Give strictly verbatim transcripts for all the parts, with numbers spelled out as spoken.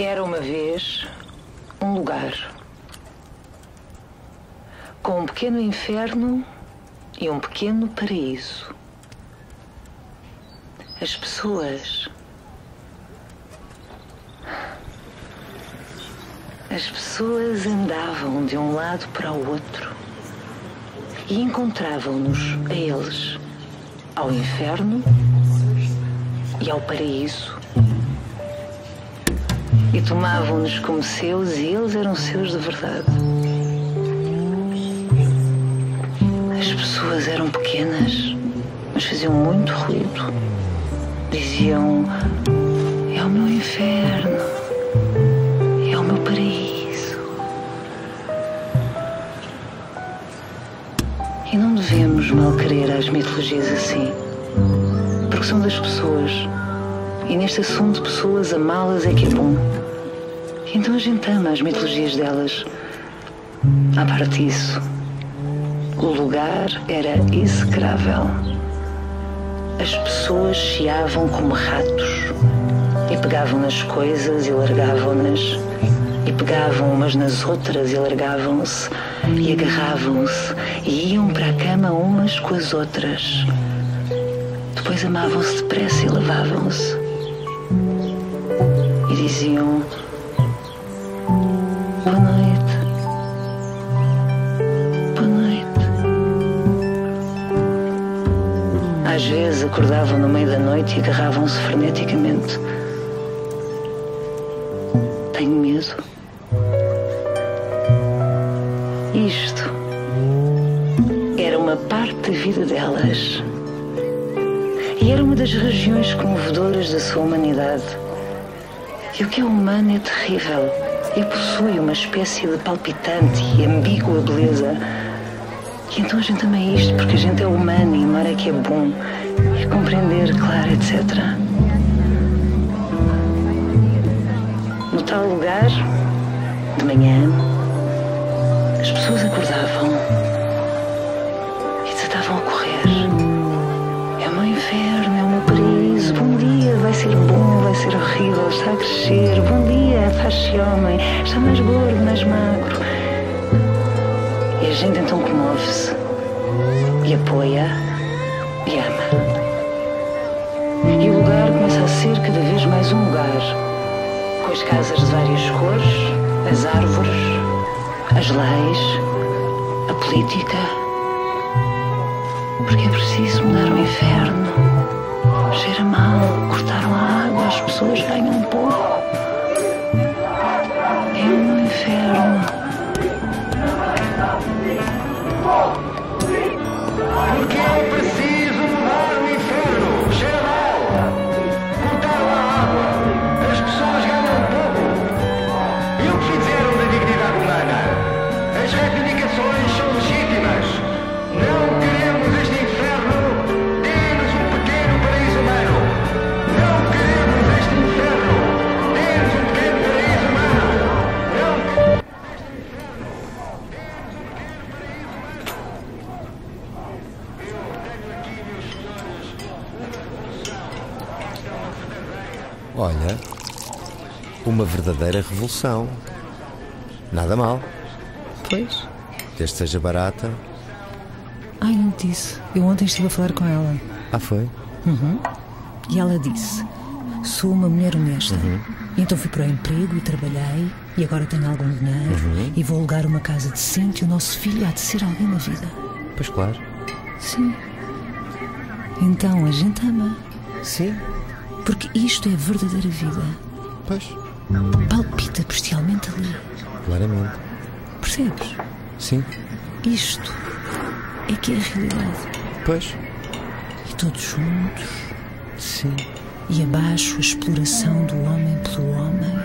Era uma vez um lugar com um pequeno inferno e um pequeno paraíso. As pessoas... As pessoas andavam de um lado para o outro e encontravam-nos a eles, ao inferno e ao paraíso. E tomavam-nos como seus e eles eram seus de verdade. As pessoas eram pequenas, mas faziam muito ruído. Diziam, é o meu inferno, é o meu paraíso. E não devemos malquerer às mitologias assim, porque são das pessoas. E neste assunto, pessoas amá-las é que é bom. Então a gente ama as mitologias delas. À parte disso, o lugar era execrável. As pessoas chiavam como ratos e pegavam nas coisas e largavam-nas, e pegavam umas nas outras e largavam-se, e agarravam-se e iam para a cama umas com as outras. Depois amavam-se depressa e lavavam-se. E diziam, boa noite, boa noite. Às vezes acordavam no meio da noite e agarravam-se freneticamente. Tenho medo. Isto era uma parte da vida delas. E era uma das regiões comovedoras da sua humanidade. E o que é humano é terrível e possui uma espécie de palpitante e ambígua beleza. E então a gente ama isto porque a gente é humano e amar é que é bom. É compreender, claro, etcétera. No tal lugar, de manhã, as pessoas acordavam e desatavam a correr. É o meu inferno, é o meu paraíso, bom dia, vai ser bom. Vai ser horrível, está a crescer, bom dia, faz-se homem, está mais gordo, mais magro. E a gente então comove-se, e apoia, e ama. E o lugar começa a ser cada vez mais um lugar, com as casas de várias cores, as árvores, as leis, a política. Porque é preciso mudar o inferno, cheira mal, cortaram a água. As pessoas ganham um pouco. É um inferno. Porque é preciso mudar o inferno. Cheira mal. Cortaram a água. As pessoas ganham um pouco. E o que fizeram da dignidade humana? As reivindicações são legítimas. Não queremos este inferno. Dê-nos um pequeno paraíso humano. Olha, uma verdadeira revolução. Nada mal. Pois. Desde que seja barata. Ai, não te disse. Eu ontem estive a falar com ela. Ah, foi? Uhum. E ela disse, sou uma mulher honesta. Uhum. Então fui para o emprego e trabalhei. E agora tenho algum dinheiro. Uhum. E vou alugar uma casa decente. E o nosso filho há de ser alguém na vida. Pois claro. Sim. Então a gente ama. Sim. Porque isto é a verdadeira vida. Pois. Palpita bestialmente ali. Claramente. Percebes? Sim. Isto é que é a realidade. Pois. E todos juntos. Sim. E abaixo a exploração do homem pelo homem.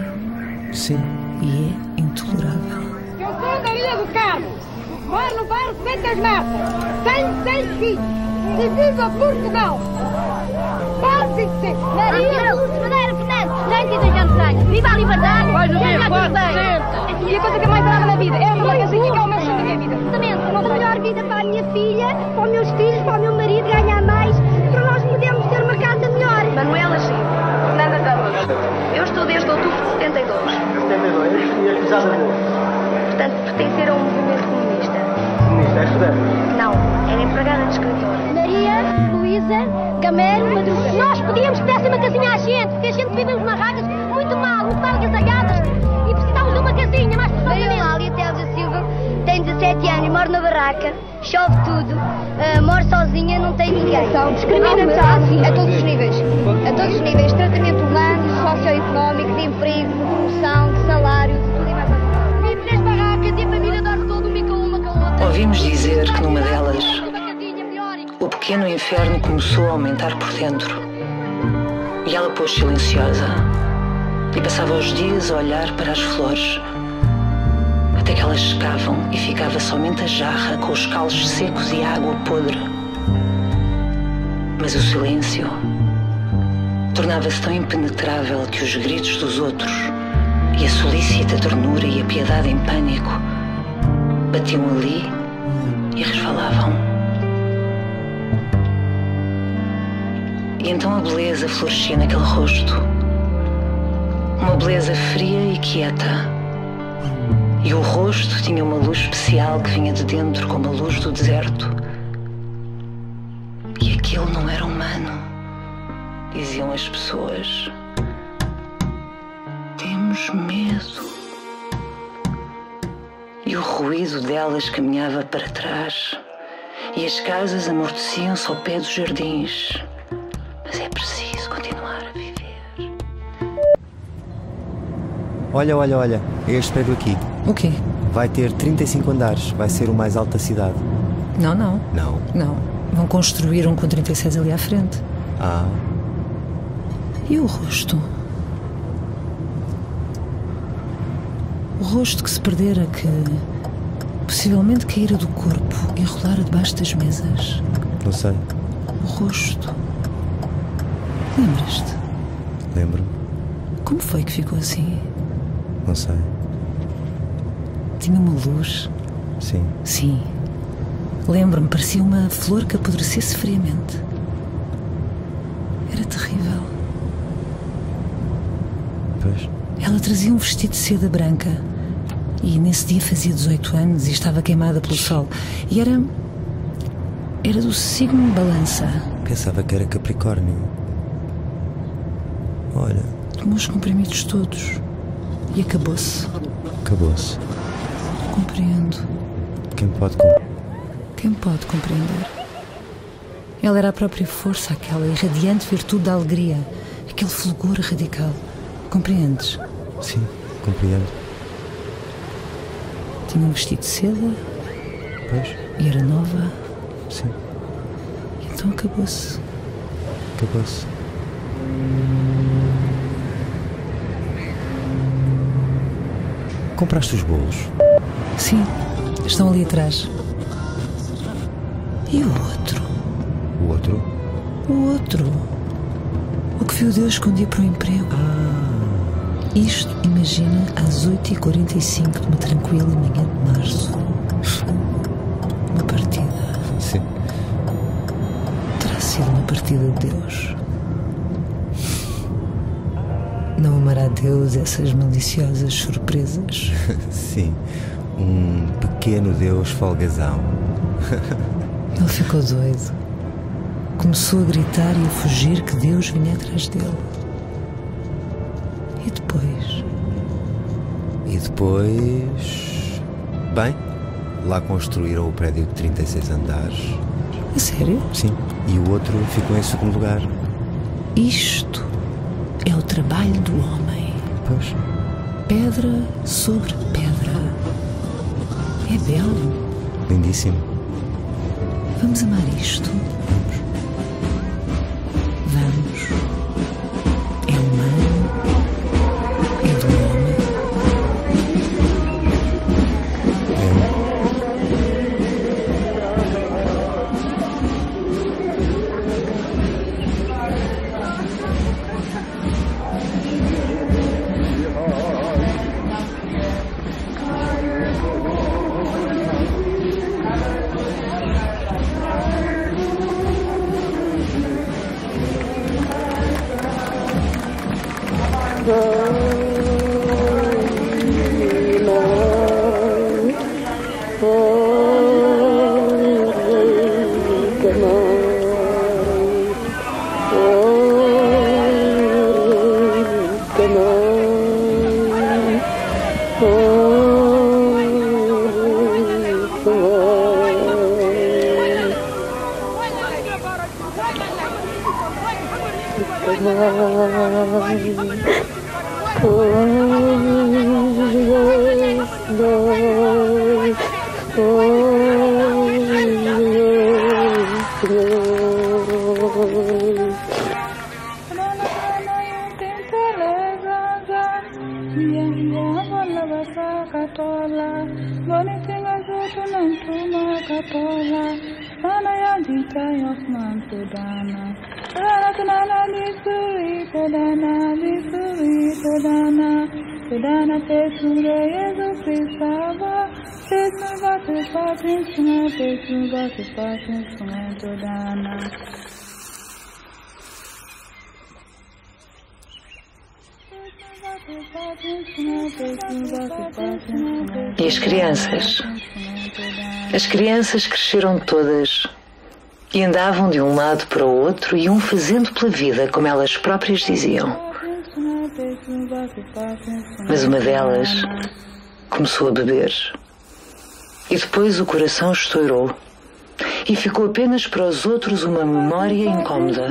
Sim. E é intolerável. Eu sou da Ilha do Cabo. Moro no bairro Quintas Matas. Tenho seis filhos. E vivo a Portugal. Maria Madeira Fernandes, Leite da Jantanha, viva a liberdade, viva a liberdade. E a coisa que mais amava na vida, é a mulher que é o meu sonho da minha vida. Exatamente, uma melhor vida para a minha filha, para os meus filhos, para o meu marido, ganhar mais, para nós podermos ter uma casa melhor. Manuela G. Fernanda da Rocha, eu estou desde outubro de setenta e dois. José Arroz. Portanto, pertencer a um movimento comunista. Comunista, é estudante? Não, era empregada de escritor. Maria, Luísa, Gamelo, Madruga. Nós podíamos que dessem uma casinha à gente, porque a gente vivemos barracas muito mal, muito mal agasalhadas, e precisávamos de uma casinha mais pessoal. Maria Lália Teles da Silva tem dezassete anos e mora na barraca, chove tudo, uh, mora sozinha, não tem ninguém. Discriminação a todos os níveis, a todos os níveis, tratamento humano, socioeconómico, de emprego, de promoção, de salário, de tudo e mais alguma coisa. Vive nas barracas e a família dorme todo uma com uma com a outra. Ouvimos dizer que numa delas o pequeno inferno começou a aumentar por dentro e ela pôs silenciosa e passava os dias a olhar para as flores, até que elas secavam e ficava somente a jarra com os calos secos e a água podre. Mas o silêncio tornava-se tão impenetrável que os gritos dos outros e a solícita ternura e a piedade em pânico batiam ali e resvalavam. E então a beleza florescia naquele rosto, uma beleza fria e quieta. E o rosto tinha uma luz especial que vinha de dentro, como a luz do deserto. E aquilo não era humano, diziam as pessoas. Temos medo. E o ruído delas caminhava para trás, e as casas amorteciam-se ao pé dos jardins. Mas é preciso continuar a viver. Olha, olha, olha, este prédio aqui. O quê? Vai ter trinta e cinco andares, vai ser o mais alto da cidade. Não, não. Não? Não. Vão construir um com trinta e seis ali à frente. Ah. E o rosto? O rosto que se perdera, que possivelmente caíra do corpo e rolara debaixo das mesas. Não sei. O rosto. Lembras-te? Lembro. Como foi que ficou assim? Não sei. Tinha uma luz. Sim. Sim. Lembro-me, parecia uma flor que apodrecesse friamente. Era terrível. Pois. Ela trazia um vestido de seda branca. E nesse dia fazia dezoito anos e estava queimada pelo sol. E era... Era do signo Balança. Pensava que era Capricórnio. Olha. Tomou os comprimidos todos. E acabou-se. Acabou-se. Compreendo. Quem pode compreender? Quem pode compreender? Ela era a própria força, aquela irradiante virtude da alegria, aquele fulgor radical. Compreendes? Sim, compreendo. Tinha um vestido de seda. Pois. E era nova. Sim. E então acabou-se. Acabou-se. Compraste os bolos? Sim, estão ali atrás. E o outro? O outro? O outro. O que viu Deus escondia para o emprego. Ah. Isto, imagina, às oito e quarenta e cinco de uma tranquila manhã de março. Uma partida. Sim. Terá sido uma partida de Deus. Não amará Deus essas maliciosas surpresas? Sim. Um pequeno Deus folgazão. Ele ficou doido. Começou a gritar e a fugir que Deus vinha atrás dele. E depois? E depois... Bem, lá construíram o prédio de trinta e seis andares. A sério? Sim. E o outro ficou em segundo lugar. Isto é o trabalho do homem. Pois. Pedra sobre pedra. É belo. Lindíssimo. Vamos amar isto? Vamos. Vamos. É humano. É do homem. É. Não E as crianças? As crianças cresceram todas e andavam de um lado para o outro, e iam fazendo pela vida, como elas próprias diziam. Mas uma delas começou a beber, e depois o coração estourou, e ficou apenas para os outros uma memória incómoda.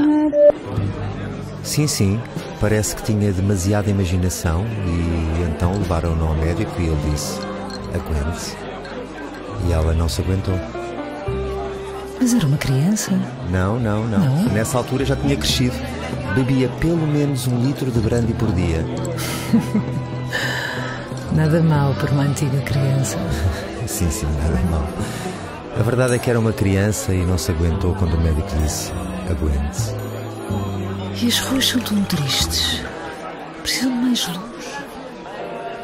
Sim, sim, parece que tinha demasiada imaginação, e então levaram-no ao médico e ele disse: aguente-se. E ela não se aguentou. Mas era uma criança? Não, não, não, não. Nessa altura já tinha crescido. Bebia pelo menos um litro de brandy por dia. Nada mal para uma antiga criança. Sim, sim, nada mal. A verdade é que era uma criança e não se aguentou quando o médico disse: aguente-se. E as ruas são tão tristes. Precisam de mais luz.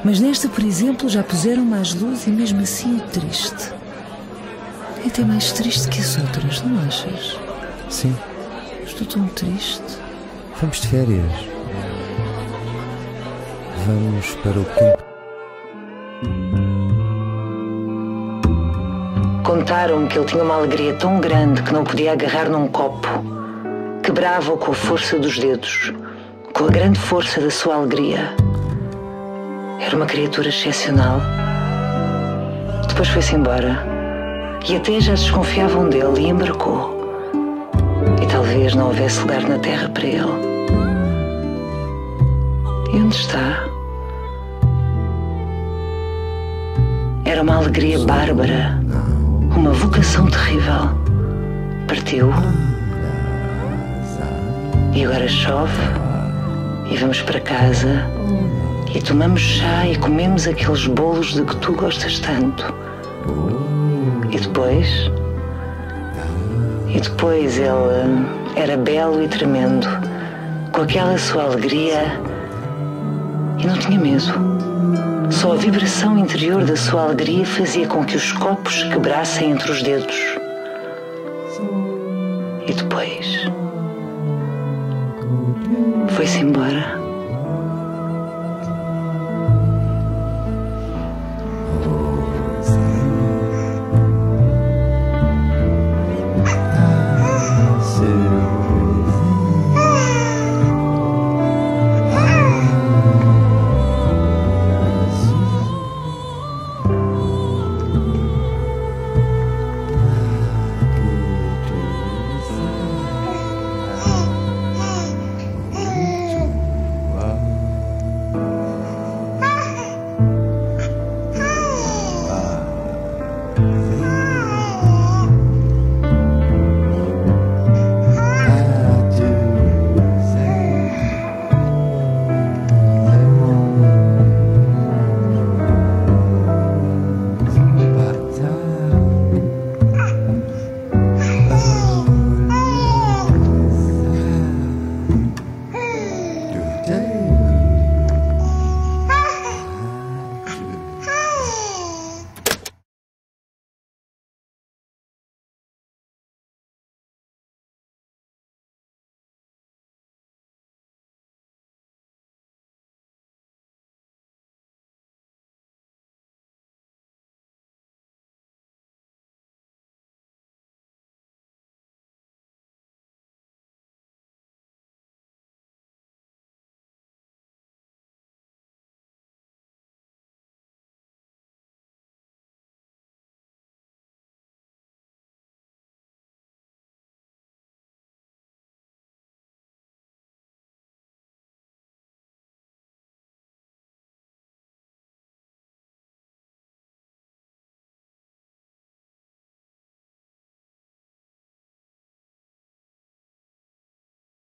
Mas nesta, por exemplo, já puseram mais luz e mesmo assim é triste. É até mais triste que as outras, não achas? Sim. Estou tão triste. Vamos de férias. Vamos para o campo. Contaram-me que ele tinha uma alegria tão grande que não podia agarrar num copo. Quebrava-o com a força dos dedos, com a grande força da sua alegria. Era uma criatura excepcional. Depois foi-se embora. E até já desconfiavam dele e embarcou. E talvez não houvesse lugar na terra para ele. E onde está? Era uma alegria bárbara, uma vocação terrível. Partiu. E agora chove. E vamos para casa. E tomamos chá e comemos aqueles bolos de que tu gostas tanto. E depois? E depois ele era belo e tremendo, com aquela sua alegria, e não tinha medo. Só a vibração interior da sua alegria fazia com que os copos quebrassem entre os dedos. E depois? Foi-se embora.